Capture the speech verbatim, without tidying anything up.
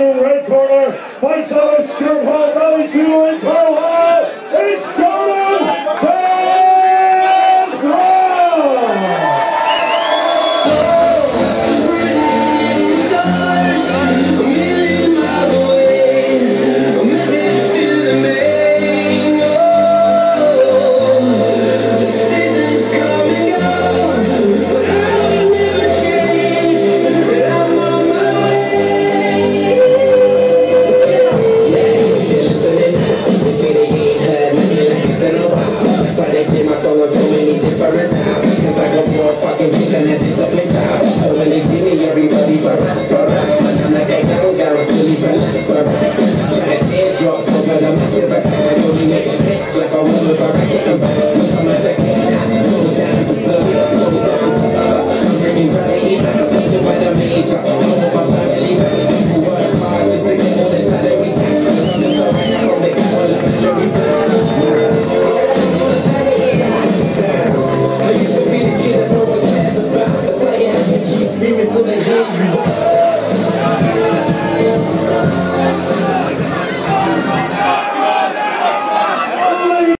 in right corner, fights out of Stuart Hall, now he's in Carl Hall, it's Jordan Faz Brown! Pretty stars, a million miles away, a message to the main, oh, the seasons come and go, but I will never change, and I'm on my way. But when they see me, everybody, but but I'm like a young girl, really, but